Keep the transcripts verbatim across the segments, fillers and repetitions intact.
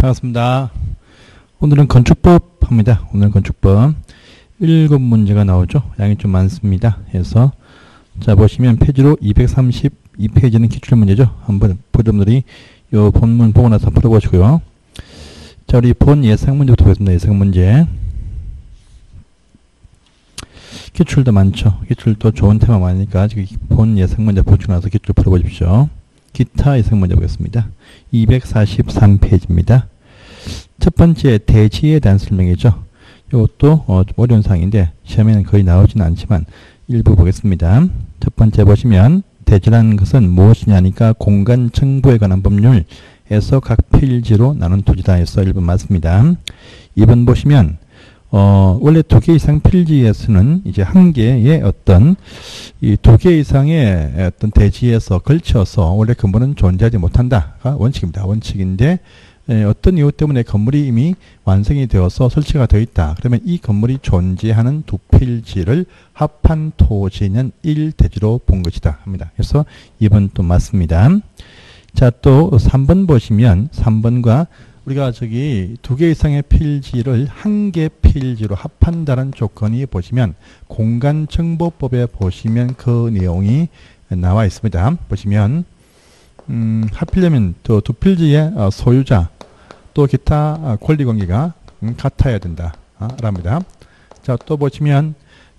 반갑습니다. 오늘은 건축법 합니다. 오늘 건축법 일 급 문제가 나오죠. 양이 좀 많습니다. 그래서 자 보시면 페이지로 이백삼십이 페이지는 기출문제죠. 한번 보여드리이 본문 보고 나서 풀어보시고요. 자 우리 본 예상문제부터 보겠습니다. 예상문제 기출도 많죠. 기출도 좋은 테마 많으니까 지금 본 예상문제 보충 나서 기출 풀어보십시오. 기타 예상문제 보겠습니다. 이백사십삼 페이지입니다. 첫 번째 대지에 대한 설명이죠. 이것도 어, 좀 어려운 사항인데 시험에는 거의 나오지는 않지만 일부 보겠습니다. 첫 번째 보시면 대지라는 것은 무엇이냐니까 공간 청부에 관한 법률에서 각 필지로 나눈 토지다 해서 일 번 맞습니다. 이 번 보시면 어, 원래 두 개 이상 필지에서는 이제 한 개의 어떤 이 두 개 이상의 어떤 대지에서 걸쳐서 원래 건물은 존재하지 못한다가 원칙입니다. 원칙인데 에, 어떤 이유 때문에 건물이 이미 완성이 되어서 설치가 되어 있다. 그러면 이 건물이 존재하는 두 필지를 합한 토지는 일 대지로 본 것이다 합니다. 그래서 이 번 또 맞습니다. 자, 또 삼 번 보시면 삼 번과 우리가 저기 두 개 이상의 필지를 한 개 필지로 합한다는 조건이 보시면 공간정보법에 보시면 그 내용이 나와 있습니다. 보시면 음, 하필이면 또 두 필지의 소유자 또 기타 권리관계가 같아야 된다 랍니다. 자, 또 보시면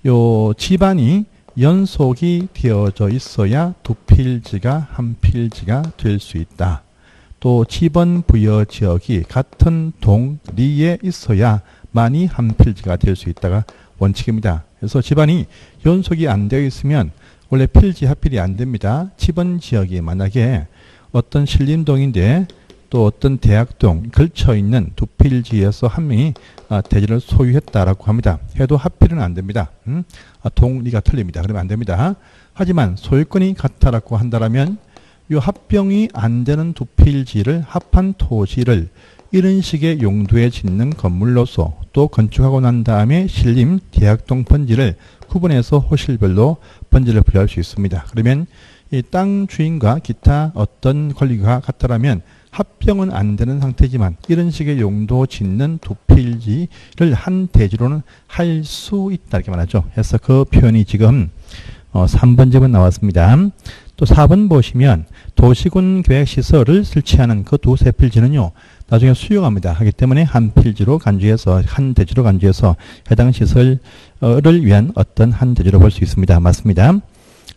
요 집안이 연속이 되어져 있어야 두 필지가 한 필지가 될 수 있다. 또 지번 부여 지역이 같은 동리에 있어야만이 한 필지가 될 수 있다가 원칙입니다. 그래서 집안이 연속이 안 되어 있으면 원래 필지 합필이 안 됩니다. 지번 지역이 만약에 어떤 신림동인데 또 어떤 대학동 걸쳐 있는 두 필지에서 한 명이 대지를 소유했다라고 합니다. 해도 합필은 안 됩니다. 음? 동리가 틀립니다. 그러면 안 됩니다. 하지만 소유권이 같다라고 한다라면 이 합병이 안 되는 두 필지를 합한 토지를 이런 식의 용도에 짓는 건물로서 또 건축하고 난 다음에 신림, 대학동 번지를 구분해서 호실별로 번지를 분류할 수 있습니다. 그러면 이 땅 주인과 기타 어떤 권리가 같다라면 합병은 안 되는 상태지만 이런 식의 용도 짓는 두 필지를 한 대지로는 할 수 있다 이렇게 말하죠. 그래서 그 표현이 지금 어, 삼 번 집은 나왔습니다. 또 사 번 보시면 도시군 계획시설을 설치하는 그 두세 필지는요. 나중에 수용합니다. 하기 때문에 한 필지로 간주해서 한 대지로 간주해서 해당 시설을 위한 어떤 한 대지로 볼 수 있습니다. 맞습니다.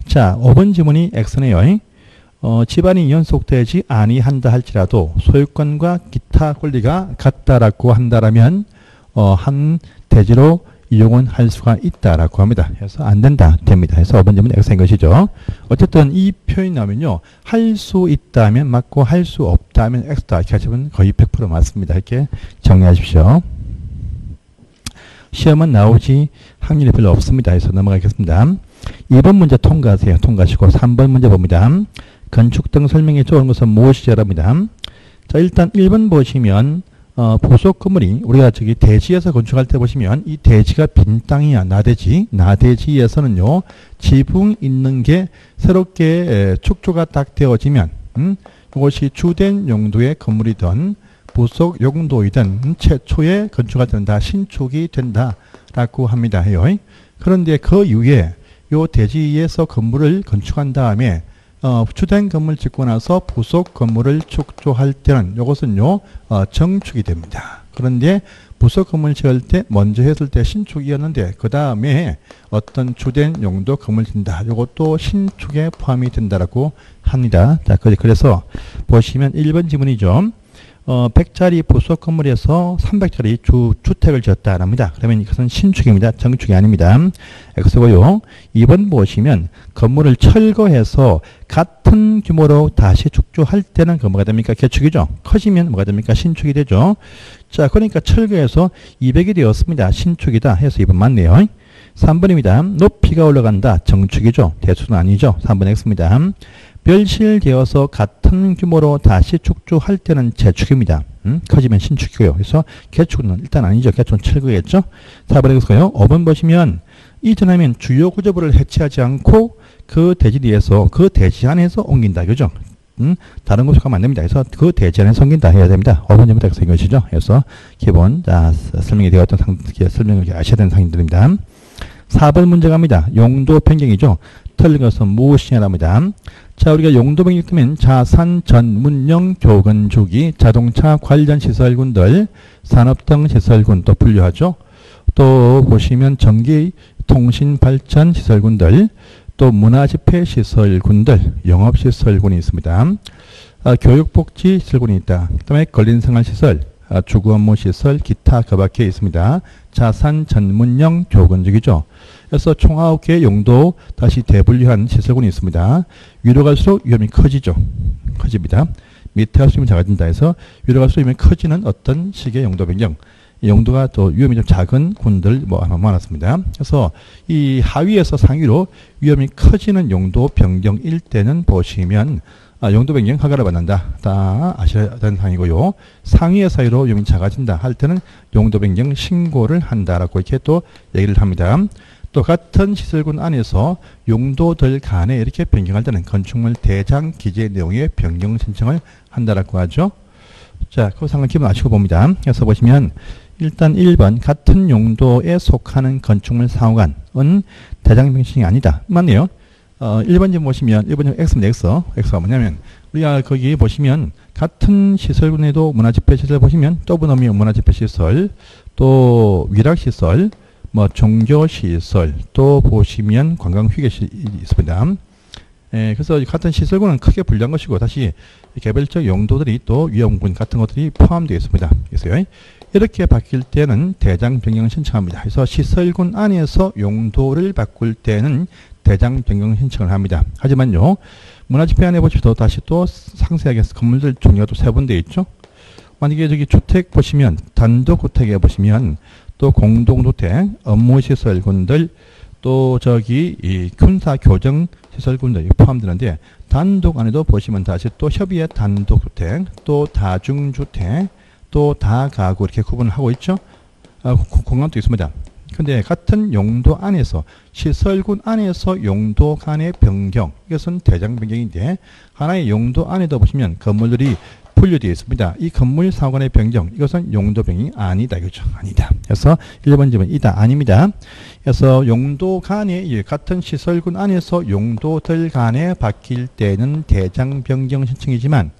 자, 오 번 지문이 X네요. 어, 집안이 연속되지 아니한다 할지라도 소유권과 기타 권리가 같다라고 한다라면 어, 한 대지로 이용은 할 수가 있다라고 합니다. 그래서 안 된다, 됩니다. 그래서 오 번 질문 X인 것이죠. 어쨌든 이 표현이 나오면요. 할 수 있다면 맞고 할 수 없다면 X다. 이렇게 하시면 거의 백 퍼센트 맞습니다. 이렇게 정리하십시오. 시험은 나오지 확률이 별로 없습니다. 그래서 넘어가겠습니다. 이 번 문제 통과하세요. 통과하시고 삼 번 문제 봅니다. 건축 등 설명에 좋은 것은 무엇이냐랍니다. 자, 일단 일 번 보시면 어, 보석 건물이 우리가 저기 대지에서 건축할 때 보시면 이 대지가 빈 땅이야 나대지 나대지에서는요 지붕 있는 게 새롭게 축조가 딱 되어지면 음, 이것이 주된 용도의 건물이든 보석 용도이든 음, 최초의 건축이 된다 신축이 된다라고 합니다 해요. 그런데 그 이후에 요 대지에서 건물을 건축한 다음에 어, 주된 건물 짓고 나서 부속 건물을 축조할 때는 이것은요 어, 정축이 됩니다. 그런데 부속 건물 지을 때 먼저 했을 때 신축이었는데 그 다음에 어떤 주된 용도 건물 짓는다. 이것도 신축에 포함이 된다라고 합니다. 자, 그래서 보시면 일 번 지문이죠. 어, 백 짜리 부속 건물에서 삼백 짜리 주, 주택을 지었다랍니다. 그러면 이것은 신축입니다. 정축이 아닙니다. X고요. 이 번 보시면 건물을 철거해서 같은 규모로 다시 축조할 때는 뭐가 됩니까? 개축이죠. 커지면 뭐가 됩니까? 신축이 되죠. 자, 그러니까 철거해서 이백이 되었습니다. 신축이다 해서 이 번 맞네요. 삼 번입니다. 높이가 올라간다. 정축이죠. 대수는 아니죠. 삼 번 X입니다. 멸실되어서 같은 규모로 다시 축조할 때는 재축입니다. 음? 커지면 신축이고요. 그래서 개축은 일단 아니죠. 개축은 철거겠죠. 사 번 X고요. 오 번 보시면 이전하면 주요 구조물을 해체하지 않고 그 대지 뒤에서 그 대지 안에서 옮긴다. 그죠? 음? 다른 거 속하면 안 됩니다. 그래서 그 대전에 섬긴다 해야 됩니다. 어선 전부 다 그래서 이것이죠. 그래서 기본, 자, 설명이 되어있던 상, 설명을 아셔야 되는 상인들입니다. 사 번 문제 갑니다. 용도 변경이죠. 틀린 것은 무엇이냐랍니다. 자, 우리가 용도 변경이 뜨면 자산, 전문용, 교근, 주기, 자동차 관련 시설군들, 산업 등 시설군 또 분류하죠. 또 보시면 전기, 통신, 발전 시설군들, 또 문화집회 시설군들, 영업시설군이 있습니다. 아, 교육복지 시설군이 있다. 그 다음에 걸린생활시설, 아, 주거업무시설, 기타 그 밖에 있습니다. 자산 전문용 교근직이죠. 그래서 총 아홉 개의 용도 다시 대분류한 시설군이 있습니다. 위로 갈수록 위험이 커지죠. 커집니다. 밑에 갈수록 위험이 작아진다 해서 위로 갈수록 위험이 커지는 어떤 식의 용도 변경. 용도가 또 위험이 좀 작은 군들 뭐 많았습니다. 그래서 이 하위에서 상위로 위험이 커지는 용도 변경일 때는 보시면 아, 용도 변경 허가를 받는다. 다 아셔야 되는 상이고요. 상위의 사이로 위험이 작아진다 할 때는 용도 변경 신고를 한다라고 이렇게 또 얘기를 합니다. 또 같은 시설군 안에서 용도들 간에 이렇게 변경할 때는 건축물 대장 기재 내용의 변경 신청을 한다라고 하죠. 자, 그 상관 기본 아시고 봅니다. 그래서 보시면 일단 일 번 같은 용도에 속하는 건축물 상호간은 대장 변경이 아니다. 맞네요. 어, 일 번지 보시면 일 번지 X입니다. X. X가 뭐냐면 우리가 거기 보시면 같은 시설군에도 문화집회 시설 보시면 좁은 의미의 문화집회 시설, 또 위락시설, 뭐 종교시설, 또 보시면 관광휴게실이 있습니다. 예, 그래서 같은 시설군은 크게 분류한 것이고 다시 개별적 용도들이 또 위험군 같은 것들이 포함되어 있습니다. 그래서요. 이렇게 바뀔 때는 대장 변경을 신청합니다. 그래서 시설군 안에서 용도를 바꿀 때는 대장 변경 신청을 합니다. 하지만요, 문화집회 안에 보시면 다시 또 상세하게 건물들 종류가 또 세분되어 있죠. 만약에 저기 주택 보시면, 단독주택에 보시면, 또 공동주택, 업무시설군들, 또 저기 이 군사교정시설군들이 포함되는데, 단독 안에도 보시면 다시 또 협의의 단독주택, 또 다중주택, 또 다가구 이렇게 구분을 하고 있죠. 아, 공간도 있습니다. 근데 같은 용도 안에서 시설군 안에서 용도 간의 변경 이것은 대장 변경인데 하나의 용도 안에도 보시면 건물들이 분류되어 있습니다. 이 건물 상호간의 변경 이것은 용도 변경이 아니다. 그렇죠? 아니다. 그래서 일 번 질문 이다. 아닙니다. 그래서 용도 간의 같은 시설군 안에서 용도들 간에 바뀔 때는 대장 변경 신청이지만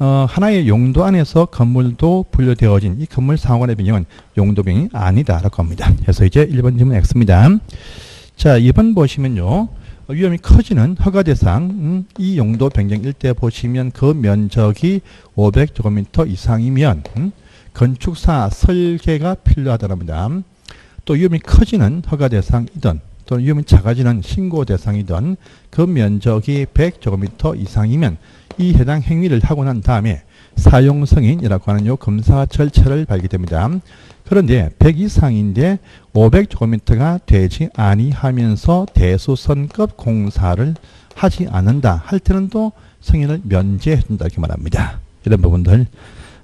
어, 하나의 용도 안에서 건물도 분류되어진 이 건물 상호간의 변경은 용도 변경이 아니다라고 합니다. 그래서 이제 일 번 질문 X입니다. 자, 이 번 보시면요. 위험이 커지는 허가 대상, 음, 이 용도 변경일 때 보시면 그 면적이 오백 제곱미터 이상이면 음, 건축사 설계가 필요하다랍니다. 또 위험이 커지는 허가 대상이든 또는 위험이 작아지는 신고 대상이든 그 면적이 백 제곱미터 이상이면 이 해당 행위를 하고 난 다음에 사용승인이라고 하는 요 검사 절차를 밟게 됩니다. 그런데 백 이상인데 오백 제곱미터가 되지 아니하면서 대수선급 공사를 하지 않는다 할 때는 또 승인을 면제해준다 이렇게 말합니다. 이런 부분들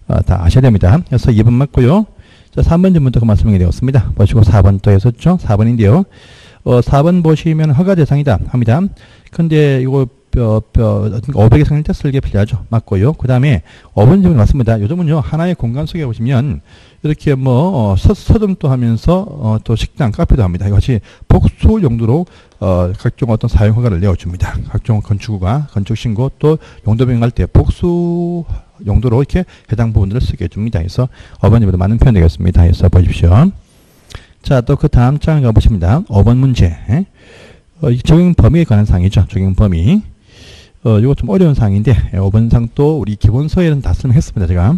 다 아셔야 됩니다. 그래서 이 번 맞고요. 자, 삼 번 질문도 말씀이 되었습니다. 보시고 사 번 또 했었죠. 사 번인데요. 어, 사 번 보시면 허가 대상이다 합니다. 근데 이거 뼈, 뼈, 오백 이상일 때 설계 필요하죠. 맞고요. 그 다음에 오 번 질문 맞습니다. 요즘은요, 하나의 공간 속에 보시면, 이렇게 뭐, 어, 서, 서점도 하면서, 어, 또 식당, 카페도 합니다. 이것이 복수 용도로, 어, 각종 어떤 사용 허가를 내어줍니다. 각종 건축가, 건축신고, 또 용도 변경할 때 복수 용도로 이렇게 해당 부분들을 쓰게 해줍니다. 그래서 오 번 질문도 맞는 표현 되겠습니다. 그래서 보십시오. 자, 또 그 다음 장을 가보십니다. 오 번 문제. 어, 적용 범위에 관한 사항이죠. 적용 범위. 어, 이거 좀 어려운 사항인데 오 번 상 또 우리 기본서에는 다 설명했습니다. 제가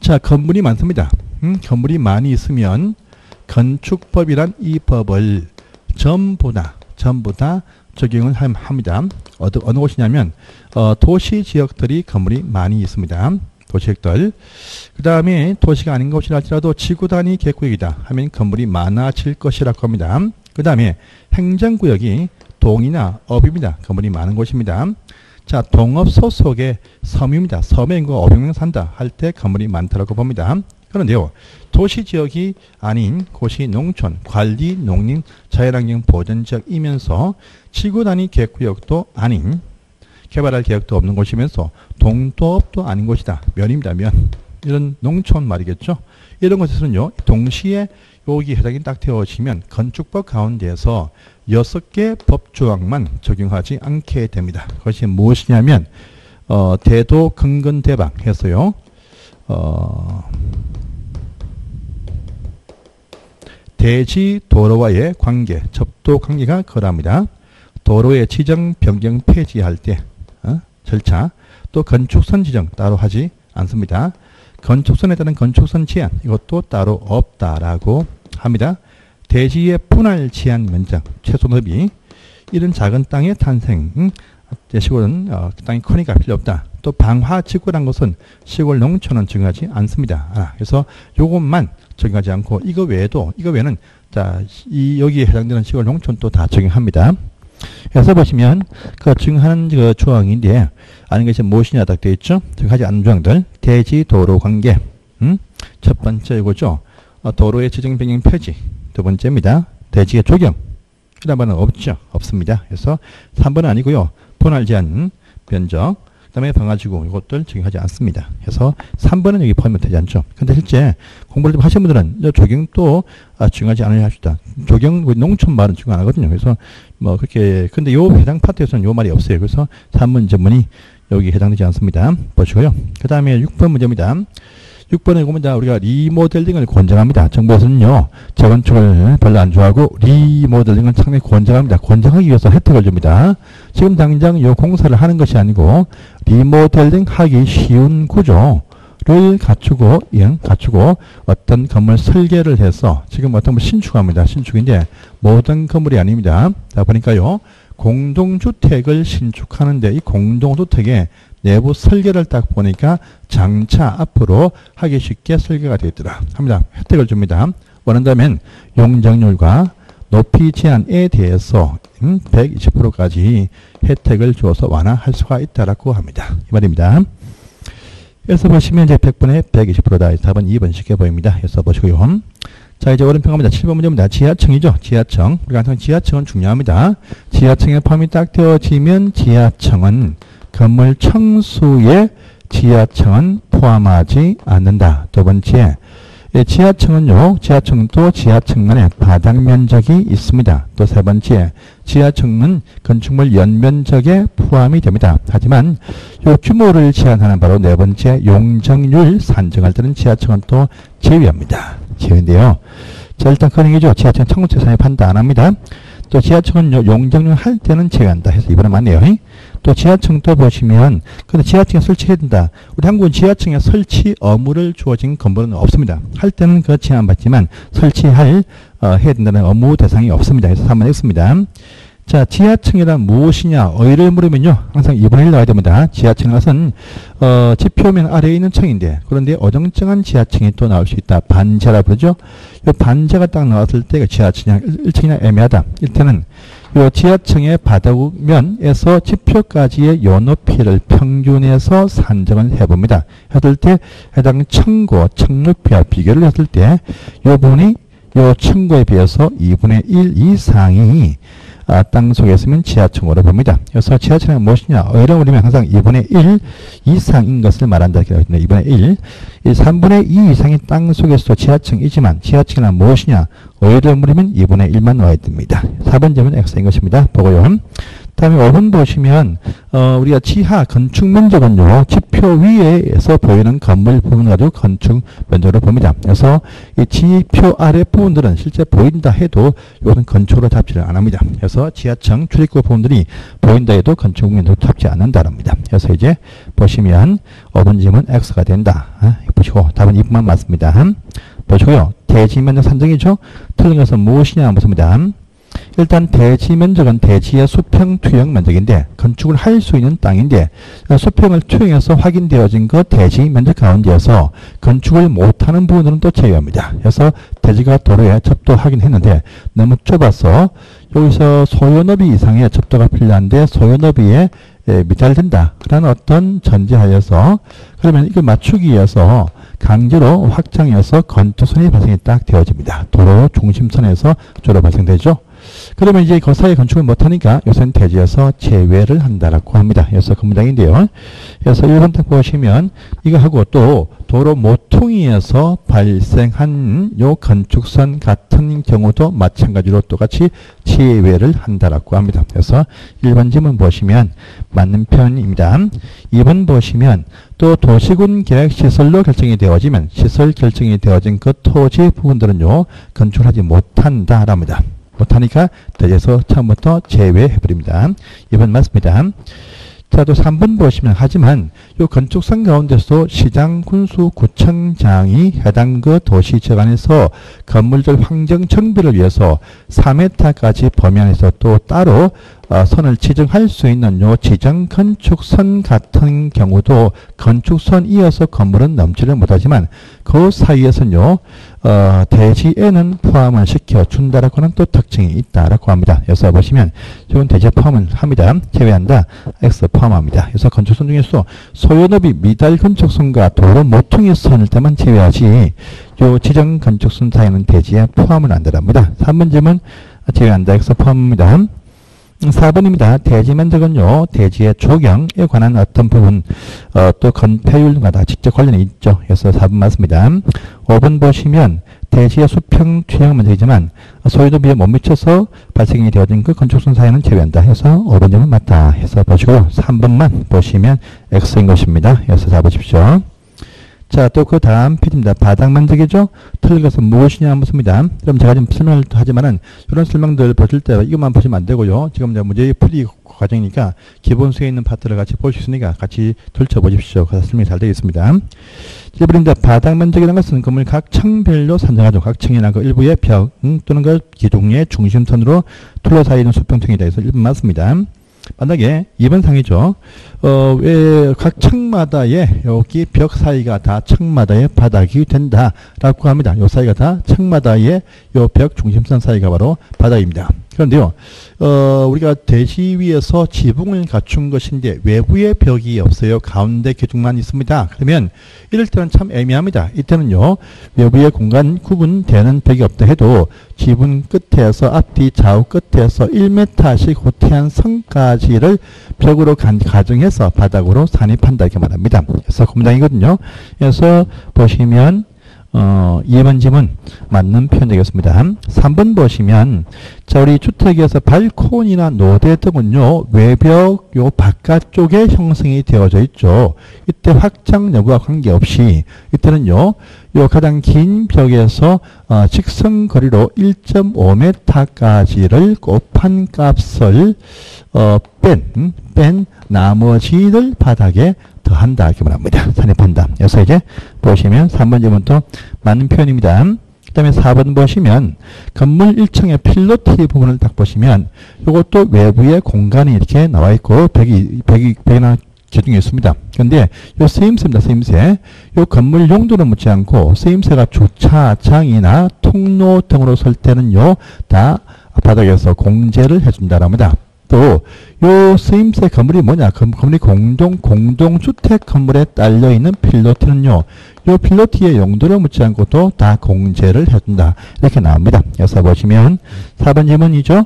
자 건물이 많습니다. 음, 건물이 많이 있으면 건축법이란 이 법을 전부 다 전부 다 적용을 합니다. 어, 어느 곳이냐면 어, 도시 지역들이 건물이 많이 있습니다. 도시획들 그 다음에 도시가 아닌 곳이라 할지라도 지구 단위 계획구역이다 하면 건물이 많아질 것이라고 합니다. 그 다음에 행정구역이 동이나 업입니다. 건물이 많은 곳입니다. 자, 동업 소속의 섬입니다. 섬에 인구가 오백 명 산다 할 때 건물이 많다라고 봅니다. 그런데요, 도시 지역이 아닌 곳이 농촌, 관리, 농림, 자연환경 보전 지역이면서 지구 단위 계획구역도 아닌 개발할 계획도 없는 곳이면서 동토업도 아닌 곳이다. 면입니다. 면. 이런 농촌 말이겠죠. 이런 곳에서는요. 동시에 여기 해당이 딱 되어지면 건축법 가운데에서 여섯 개 법조항만 적용하지 않게 됩니다. 그것이 무엇이냐면 어, 대도 근근대방 해서요. 어, 대지 도로와의 관계, 접도 관계가 그러합니다. 도로의 지정, 변경, 폐지할 때 어? 절차, 또 건축선 지정 따로 하지 않습니다. 건축선에 따른 건축선 제한 이것도 따로 없다라고 합니다. 대지의 분할 제한 면적, 최소 너비, 이런 작은 땅의 탄생, 음? 시골은 어, 땅이 크니까 필요 없다. 또 방화지구란 것은 시골 농촌은 적용하지 않습니다. 아, 그래서 요것만 적용하지 않고 이거 외에도 이거 외에는 자, 이 여기에 해당되는 시골 농촌도 다 적용합니다. 그래서 보시면 그 증하는 그 조항인데 아닌 것이 무엇이냐 딱 되어 있죠. 증하지 않은 조항들 대지 도로 관계 음? 첫 번째 이거죠. 어, 도로의 지정 변경 표지 두 번째입니다. 대지의 조경 일 번은 없죠. 없습니다. 그래서 삼 번은 아니고요. 분할 제한 면적 그다음에 방화지구 이것들 적용하지 않습니다. 그래서 삼 번은 여기 포함이 되지 않죠. 근데 실제 공부를 좀 하신 분들은 조경도 아, 적용하지 않아야 합시다. 조경 농촌 말은 적용 안 하거든요. 그래서 뭐 그렇게 근데 요 해당 파트에서는 요 말이 없어요. 그래서 삼 번 전문이 여기 해당되지 않습니다. 보시고요. 그다음에 육 번 문제입니다. 육 번에 보면 우리가 리모델링을 권장합니다. 정부에서는요 재건축을 별로 안 좋아하고 리모델링을 상당히 권장합니다. 권장하기 위해서 혜택을 줍니다. 지금 당장 요 공사를 하는 것이 아니고 리모델링하기 쉬운 구조를 갖추고 예, 갖추고 어떤 건물 설계를 해서 지금 어떤 걸 신축합니다. 신축인데 모든 건물이 아닙니다. 자 보니까요 공동주택을 신축하는데 이 공동주택에 내부 설계를 딱 보니까 장차 앞으로 하기 쉽게 설계가 되어 있더라 합니다. 혜택을 줍니다. 원한다면 용적률과 높이 제한에 대해서 백이십 퍼센트까지 혜택을 주어서 완화할 수가 있다라고 합니다. 이 말입니다. 그래서 보시면 이제 백 분의 백이십 퍼센트다. 답은 이 번 쉽게 보입니다. 그래서 보시고요. 자, 이제 오른 평가입니다. 칠 번 문제입니다. 지하층이죠. 지하층. 우리가 항상 지하층은 중요합니다. 지하층의 포함이 딱 되어지면 지하층은 건물 청수에 지하층은 포함하지 않는다. 두 번째, 지하층은요. 지하층도 지하층만의 바닥 면적이 있습니다. 또 세 번째, 지하층은 건축물 연면적에 포함이 됩니다. 하지만 요 규모를 제한하는 바로 네 번째 용적률 산정할 때는 지하층은 또 제외합니다. 제외인데요. 자, 일단 큰 얘기죠. 지하층은 청구세 산에 판단 안 합니다. 또 지하층은 용적률 할 때는 제외한다 해서 이번에 맞네요. 또 지하층도 보시면 근데 지하층에 설치해야 된다. 우리 한국은 지하층에 설치 의무를 주어진 건물은 없습니다. 할 때는 그 제한받지만 설치할 어, 해야 된다는 의무 대상이 없습니다. 그래서 삼 번 했습니다. 자, 지하층이란 무엇이냐? 어휘를 물으면요. 항상 이 분의 일 나와야 됩니다. 지하층은 것은 어, 지표면 아래에 있는 층인데 그런데 어정쩡한 지하층이 또 나올 수 있다. 반지하라 부르죠. 이 반지하가 딱 나왔을 때 지하층이랑 일 층이나 애매하다. 일단은 이 지하층의 바닥면에서 지표까지의 요 높이를 평균해서 산정을 해봅니다. 했을 때 해당 층고 층 높이와 비교를 했을 때 이 부분이 이 층고에 비해서 이 분의 일 이상이 아, 땅 속에 있으면 지하층으로 봅니다. 그래서 지하층은 무엇이냐? 어휘를 물으면 항상 이 분의 일 이상인 것을 말한다. 이 분의 일. 이 삼 분의 이 이상이 땅 속에서 지하층이지만 지하층이란 무엇이냐? 어휘를 물으면 이 분의 일만 나와야 됩니다. 사 번 점은 X인 것입니다. 보고요. 다음에 오 번 보시면 어, 우리가 지하 건축 면적은요. 지표 위에서 보이는 건물 부분 가지고 건축 면적으로 봅니다. 그래서 이 지표 아래 부분들은 실제 보인다 해도 이것은 건축으로 잡지를 안 합니다. 그래서 지하층 출입구 부분들이 보인다 해도 건축 면적으로 잡지 않는다랍니다. 그래서 이제 보시면 오 번 질문 X가 된다. 아, 보시고 답은 이 번만 맞습니다. 보시고요. 대지 면적 산정이죠. 틀린 것은 무엇이냐 묻습니다. 일단 대지 면적은 대지의 수평 투영 면적인데 건축을 할 수 있는 땅인데 수평을 투영해서 확인되어진 그 대지 면적 가운데에서 건축을 못하는 부분은 또 제외합니다. 그래서 대지가 도로에 접도하긴 했는데 너무 좁아서 여기서 소요 너비 이상의 접도가 필요한데 소요 너비에 미달된다라는 어떤 전제하에서 그러면 이걸 맞추기 위해서 강제로 확장해서 건축선이 발생이 딱 되어집니다. 도로 중심선에서 주로 발생되죠. 그러면 이제 그 사이에 건축을 못하니까 요새는 대지에서 제외를 한다라고 합니다. 그래서 건문장인데요. 그래서 일 번 딱 보시면 이거 하고 또 도로 모퉁이에서 발생한 요 건축선 같은 경우도 마찬가지로 똑같이 제외를 한다라고 합니다. 그래서 일 번 지문 보시면 맞는 편입니다. 이 번 보시면 또 도시군 계획 시설로 결정이 되어지면 시설 결정이 되어진 그 토지 부분들은요 건축하지 못한다랍니다. 못하니까 대지에서 처음부터 제외해버립니다. 이번 맞습니다. 자, 또 삼 번 보시면 하지만 요 건축선 가운데서도 시장, 군수, 구청장이 해당 그 도시 지역 안에서 건물들 환경 정비를 위해서 사 미터까지 범위 안에서 또 따로 어, 선을 지정할 수 있는 요 지정 건축선 같은 경우도 건축선 이어서 건물은 넘지를 못하지만 그 사이에서는요 어, 대지에는 포함을 시켜준다라고 하는 또 특징이 있다라고 합니다. 여기서 보시면 이건 대지에 포함을 합니다. 제외한다. X 포함합니다. 그래서 건축선 중에서 소요너비 미달 건축선과 도로 모퉁이 선을 때만 제외하지 요 지정 건축선 사이는 대지에 포함을 안 되랍니다. 삼 번 질문 제외한다. X 포함합니다. 사 번입니다. 대지 면적은요, 대지의 조경에 관한 어떤 부분, 어, 또 건폐율과 다 직접 관련이 있죠. 그래서 사 번 맞습니다. 오 번 보시면, 대지의 수평 투영 면적이지만, 소요도비에 못 미쳐서 발생이 되어진 그 건축선 사이는 제외한다 해서 오 번 점은 맞다 해서 보시고, 삼 번만 보시면 X인 것입니다. 해서 사 보십시오. 자, 또 그 다음 페이지입니다. 바닥 면적이죠? 틀린 것은 무엇이냐 묻습니다. 그럼 제가 좀 설명을 하지만은, 이런 설명들 보실 때 이것만 보시면 안 되고요. 지금 이제 문제의 풀이 과정이니까 기본 수에 있는 파트를 같이 볼 수 있으니까 같이 들춰보십시오. 그래서 설명이 잘 되어 있습니다. 일 번입니다. 바닥 면적이라는 것은 건물 각 층별로 산정하죠. 각 층이나 그 일부의 벽 또는 그 기둥의 중심선으로 둘러싸이는 수평통이다 해서 일 번 맞습니다. 만약에 이 번 상이죠. 어, 왜 각 층마다의 여기 벽 사이가 다 층마다의 바닥이 된다라고 합니다. 요 사이가 다 층마다의 요 벽 중심선 사이가 바로 바닥입니다. 그런데요, 어, 우리가 대지 위에서 지붕을 갖춘 것인데 외부의 벽이 없어요. 가운데 기둥만 있습니다. 그러면 이럴 때는 참 애매합니다. 이때는요, 외부의 공간 구분되는 벽이 없다 해도 지붕 끝에서 앞뒤 좌우 끝에서 일 미터씩 호퇴한 선까지를 벽으로 간, 가정해서 바닥으로 산입한다 이렇게 말합니다. 그래서 건문장이거든요. 그래서 보시면 어, 이 번 질문 맞는 표현 되겠습니다. 삼 번 보시면, 자, 우리 주택에서 발코니나 노대 등은요, 외벽 요 바깥쪽에 형성이 되어져 있죠. 이때 확장 여부와 관계없이, 이때는요, 요 가장 긴 벽에서 어, 직선 거리로 일 점 오 미터까지를 곱한 값을 어, 뺀, 뺀 나머지를 바닥에 더한다 이렇게 말합니다. 산입한다. 여기서 이제 보시면 삼 번 질문도 맞는 표현입니다. 그 다음에 사 번 보시면 건물 일 층의 필로티 부분을 딱 보시면 이것도 외부의 공간이 이렇게 나와 있고 벽이, 벽이, 벽이나 기둥이 있습니다. 그런데 이 쓰임새입니다. 쓰임새. 이 건물 용도는 묻지 않고 쓰임새가 주차장이나 통로 등으로 설 때는요 다 바닥에서 공제를 해준다랍니다. 또 요 쓰임새 건물이 뭐냐? 건물이 공동 공동주택 건물에 딸려 있는 필로티는요. 요 필로티의 용도를 묻지 않고도 다 공제를 해준다. 이렇게 나옵니다. 여기서 보시면 사 번 질문이죠.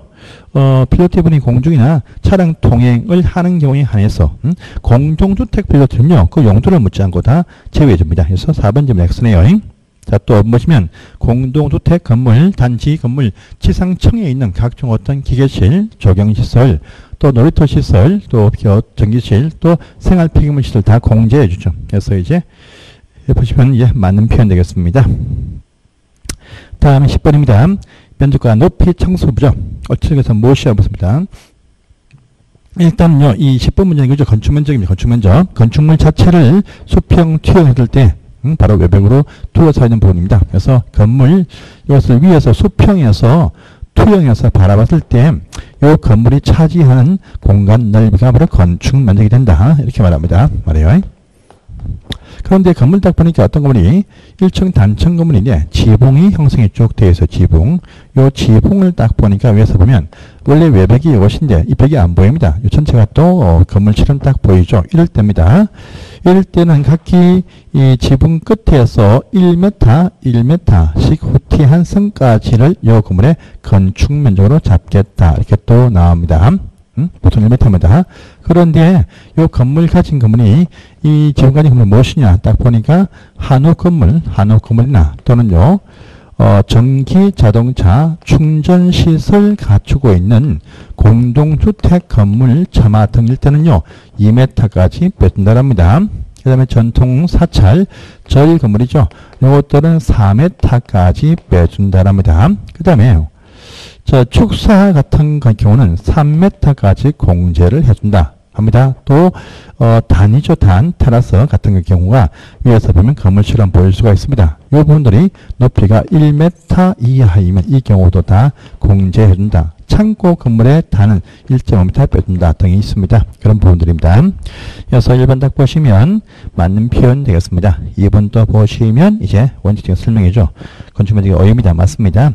어, 필로티 분이 공중이나 차량 통행을 하는 경우에 한해서 음? 공동주택 필로티는요. 그 용도를 묻지 않고 다 제외해 줍니다. 그래서 사 번 질문 X네요. 자, 또 보시면 공동주택 건물, 단지 건물, 지상층에 있는 각종 어떤 기계실, 조경시설, 또 놀이터시설, 또 전기실, 또 생활폐기물시설 다 공제해 주죠. 그래서 이제 보시면 이제 맞는 표현 되겠습니다. 다음에 십 번입니다. 면적과 높이 청소부죠. 어찌에서 무엇이야 묻습니다. 일단은요, 이 십 번 문제는 건축면적입니다. 건축면적. 건축물 자체를 수평 투영했을 때 음, 바로 외벽으로 둘러싸여 있는 부분입니다. 그래서 건물 이것을 위에서 수평에서 투영해서 바라봤을 때 이 건물이 차지하는 공간 넓이가 바로 건축 면적이 된다 이렇게 말합니다. 말해요. 그런데 건물 딱 보니까 어떤 건물이 일 층 단층 건물인데 지붕이 형성이 쭉 되어 있어요. 지붕. 요 지붕을 딱 보니까 위에서 보면 원래 외벽이 이것인데 이 벽이 안 보입니다. 이 전체가 또 어, 건물처럼 딱 보이죠. 이럴 때입니다. 이럴 때는 각기 이 지붕 끝에서 일 미터, 일 미터씩 후티한 선까지를 요 건물의 건축 면적으로 잡겠다. 이렇게 또 나옵니다. 음? 보통 일 미터입니다. 그런데 요 건물 가진 건물이 이 지붕 가진 건물이 무엇이냐? 딱 보니까 한옥 건물, 한옥 건물이나 또는요. 어, 전기 자동차 충전 시설 갖추고 있는 공동주택 건물 차마 등일 때는요 이 미터까지 빼준다랍니다. 그 다음에 전통 사찰 절 건물이죠. 이것들은 사 미터까지 빼준다랍니다. 그 다음에 자 축사 같은 경우는 삼 미터까지 공제를 해준다 합니다. 또 어, 단이죠. 단, 테라스 같은 경우가 위에서 보면 건물처럼 보일 수가 있습니다. 이 부분들이 높이가 일 미터 이하이면 이 경우도 다 공제해준다. 창고 건물의 단은 일 점 오 미터 빼준다 등이 있습니다. 그런 부분들입니다. 여기서 일 번 딱 보시면 맞는 표현 되겠습니다. 이 번 또 보시면 이제 원칙적인 설명이죠. 건축면적의 어휘입니다. 맞습니다.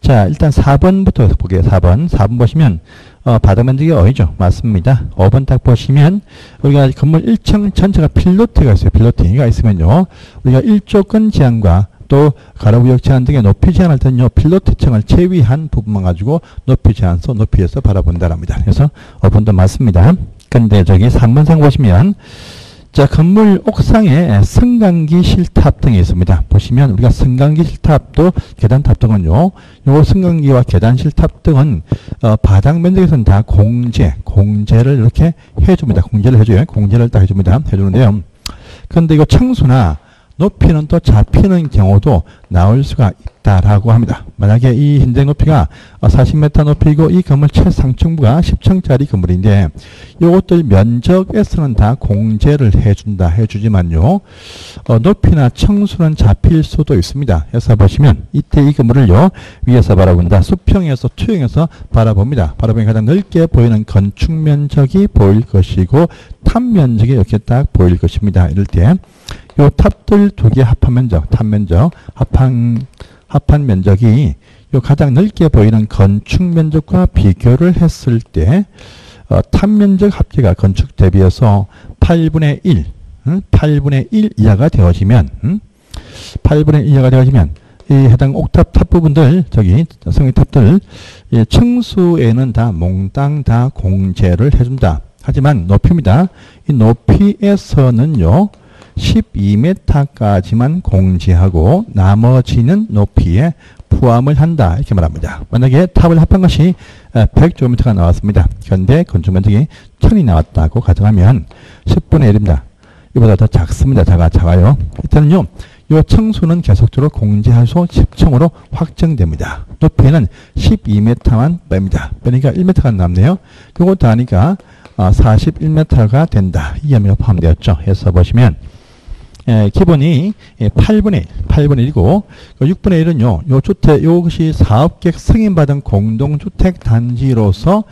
자, 일단 사 번부터 보게요. 사 번. 사 번 보시면 어, 바닥면적이 어이죠. 맞습니다. 오 번 딱 보시면 우리가 건물 일 층 전체가 필로티가 있어요. 필로티가 있으면요. 우리가 일조권 제한과 또 가로구역 제한 등의 높이 제한할 때는요. 필로티층을 제외한 부분만 가지고 높이 제한소, 높이에서 바라본다랍니다. 그래서 오 번도 맞습니다. 근데 저기 삼 번상 보시면 자, 건물 옥상에 승강기 실탑 등이 있습니다. 보시면 우리가 승강기 실탑도 계단탑 등은요. 요 승강기와 계단 실탑 등은 어, 바닥 면적에서는 다 공제, 공제를 이렇게 해줍니다. 공제를 해줘요. 공제를 딱 해줍니다. 해주는데요. 그런데 이거 층수나 높이는 또 잡히는 경우도 나올 수가 있다라고 합니다. 만약에 이 현재 높이가 사십 미터 높이고 이 건물 최상층부가 십 층짜리 건물인데 이것들 면적에서는 다 공제를 해준다 해주지만요. 어, 높이나 층수는 잡힐 수도 있습니다. 여기서 보시면 이때 이 건물을요. 위에서 바라본다. 수평에서 투영에서 바라봅니다. 바라보면 가장 넓게 보이는 건축 면적이 보일 것이고 탑 면적이 이렇게 딱 보일 것입니다. 이럴 때 요 탑들 두 개 합한 면적, 탑 면적, 합한, 합한 면적이 요 가장 넓게 보이는 건축 면적과 비교를 했을 때, 어, 탑 면적 합계가 건축 대비해서 팔분의 일, 응? 팔분의 일 이하가 되어지면, 응? 팔분의 일 이하가 되어지면, 이 해당 옥탑 탑 부분들, 저기, 성의탑들, 예, 층수에는 다 몽땅 다 공제를 해준다. 하지만 높이입니다. 이 높이에서는요, 십이 미터까지만 공제하고 나머지는 높이에 포함을 한다. 이렇게 말합니다. 만약에 탑을 합한 것이 백 제곱미터가 나왔습니다. 그런데 건축면적이 천이 나왔다고 가정하면 십분의 일입니다. 이보다 더 작습니다. 작아, 작아요. 일단은요. 이 층수는 계속적으로 공제하소 십 층으로 확정됩니다. 높이는 십이 미터만 뺍니다. 빼니까 일 미터가 남네요. 그거 다니까 사십일 미터가 된다. 이 의미가 포함되었죠. 해서 보시면 예, 기본이 팔분의 일, 팔분의 일이고 육분의 일은요. 요 주택 요것이 사업객 승인받은 공동주택 단지로서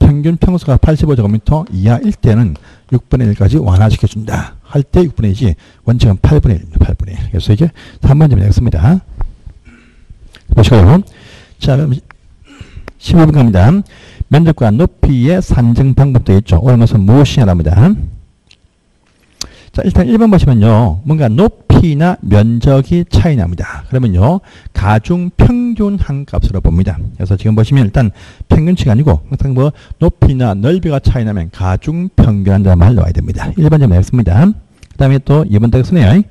평균 평수가 팔십오 제곱미터 이하일 때는 육분의 일까지 완화시켜 준다. 할 때 육분의 일이지 원칙은 팔분의 일입니다. 팔분의 일. 그래서 이게 삼 번쯤이 되겠습니다. 보시고요. 자, 그럼 십오 번 갑니다. 면적과 높이의 산정 방법도 있죠. 옳은 것은 무엇이냐랍니다. 자, 일단 일 번 보시면요. 뭔가 높이나 면적이 차이 납니다. 그러면요. 가중 평균 한 값으로 봅니다. 그래서 지금 보시면 일단 평균치가 아니고 항상 뭐 높이나 넓이가 차이 나면 가중 평균한다는 말 넣어야 됩니다. 일 번 좀 했습니다. 그 다음에 또 이 번 딱 쓰네요.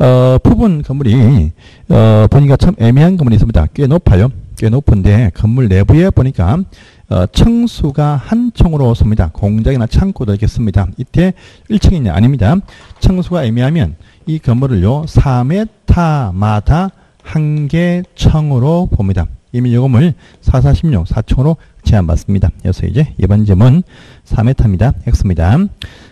어, 부분 건물이 어, 보니까 참 애매한 건물이 있습니다. 꽤 높아요. 꽤 높은데 건물 내부에 보니까 어, 층수가 한 층으로 섭니다. 공장이나 창고도 있겠습니다. 이때 일 층이냐? 아닙니다. 층수가 애매하면 이 건물을요. 사 미터마다 한 개 층으로 봅니다. 이미 이 건물 사사십육, 사 층으로 제한받습니다. 그래서 이제 이 번 점은 사 미터입니다. X입니다.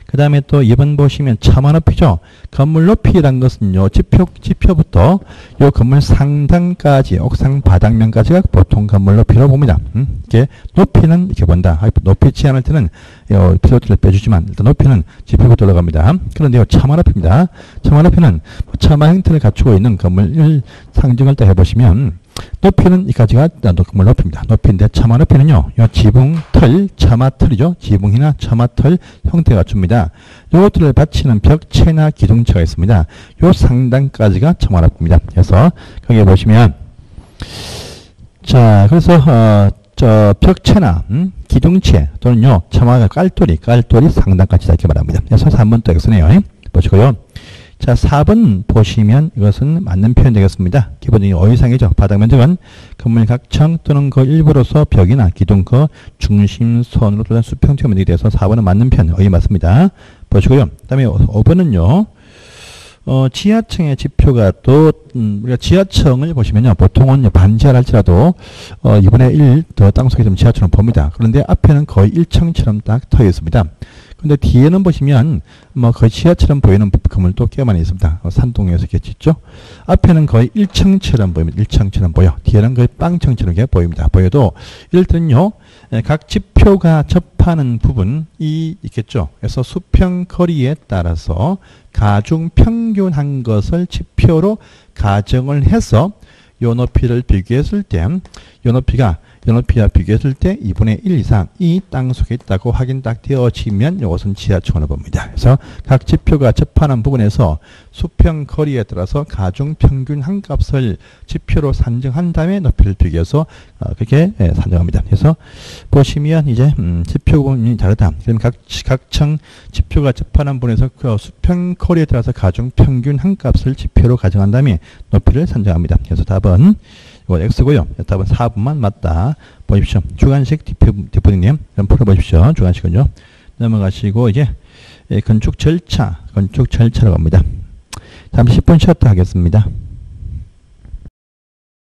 그 다음에 또 이 번 보시면 차마 높이죠. 건물 높이란 것은요. 지표, 지표부터 요 건물 상단까지, 옥상 바닥면까지가 보통 건물 높이로 봅니다. 음? 이게 높이는 이렇게 본다. 높이 제한할 때는 요 필로티를 빼주지만 일단 높이는 지표부터 올라갑니다. 그런데요. 차마 높이입니다. 차마 높이는 차마 형태를 갖추고 있는 건물을 상징을 또 해보시면 높이는 이까지가 건물 높이입니다. 높이인데 처마 높이는요, 요 지붕틀, 처마틀이죠. 지붕이나 처마틀 형태가 줍니다. 요것들을 받치는 벽체나 기둥체가 있습니다. 요 상단까지가 처마 높이입니다. 그래서 거기에 보시면, 자, 그래서 어, 저 벽체나 음, 기둥체 또는요 처마가 깔돌이, 깔돌이 상단까지 이렇게 말합니다. 그래서 삼 번 또 X네요. 보시고요. 자, 사 번 보시면 이것은 맞는 표현 되겠습니다. 기본적인 오 이상이죠. 바닥 면적은 건물 각층 또는 그 일부로서 벽이나 기둥 그 중심선으로 또는 수평체가 면적이 돼서 사 번은 맞는 표현, 오 맞습니다. 보시고요. 그 다음에 오 번은요. 어, 지하층의 지표가 또, 음, 우리가 지하층을 보시면요, 보통은 반지하를 할지라도, 어, 이분의 일 더 땅속에 좀 지하처럼 봅니다. 그런데 앞에는 거의 일 층처럼 딱 터여 있습니다. 근데 뒤에는 보시면, 뭐, 거의 지하처럼 보이는 건물도 꽤 많이 있습니다. 어, 산동에서 이렇게 짓죠? 앞에는 거의 일 층처럼 보입니다. 일 층처럼 보여. 뒤에는 거의 빵층처럼 이렇게 보입니다. 보여도, 예를 들면요, 각 지표가 접하는 부분이 있겠죠? 그래서 수평 거리에 따라서 가중 평균한 것을 지표로 가정을 해서 요 높이를 비교했을 때, 요 높이가 요 높이와 비교했을 때 이분의 일 이상 이 땅 속에 있다고 확인 딱 되어지면 이것은 지하층으로 봅니다. 그래서 각 지표가 접하는 부분에서 수평 거리에 따라서 가중 평균 한 값을 지표로 산정한 다음에 높이를 비교해서 그렇게 산정합니다. 그래서 보시면 이제 음, 지표 부분이 다르다. 그럼 각 각층 지표가 접하는 부분에서 그 수평 거리에 따라서 가중 평균 한 값을 지표로 가정한 다음에 높이를 산정합니다. 그래서 답은 X고요. 답은 사 번만 맞다. 보십시오. 주관식 대표님 그럼 풀어보십시오. 주관식은요. 넘어가시고 이제 건축 절차, 건축 절차로 갑니다. 잠시 십 분 쉬었다 하겠습니다.